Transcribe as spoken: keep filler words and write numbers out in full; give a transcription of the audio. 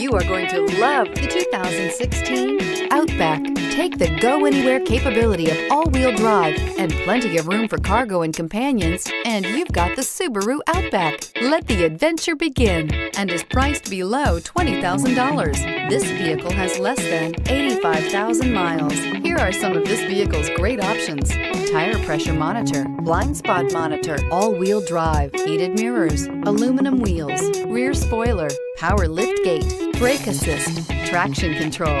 You are going to love the two thousand sixteen Outback. Take the go-anywhere capability of all-wheel drive and plenty of room for cargo and companions, and you've got the Subaru Outback. Let the adventure begin and is priced below twenty thousand dollars. This vehicle has less than eighty-five thousand miles. Here are some of this vehicle's great options: tire pressure monitor, blind spot monitor, all-wheel drive, heated mirrors, aluminum wheels, rear spoiler, power liftgate, brake assist, traction control,